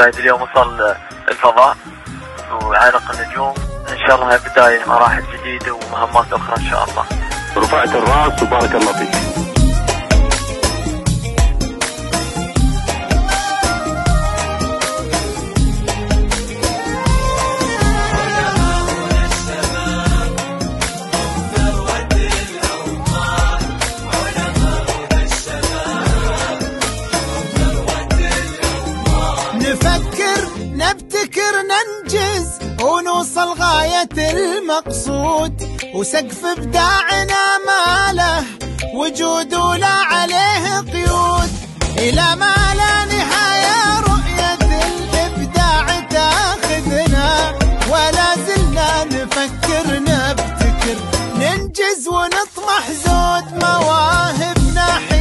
بعد اليوم وصل الفضاء وعالق النجوم، ان شاء الله بدايه مراحل جديده ومهمات اخرى ان شاء الله. رفعت الراس وبارك الله فيك. نبتكر ننجز ونوصل غاية المقصود، وسقف إبداعنا ما له وجود ولا عليه قيود، إلى ما لا نهاية رؤية الإبداع تاخذنا، ولا زلنا نفكر نبتكر ننجز ونطمح زود مواهبنا.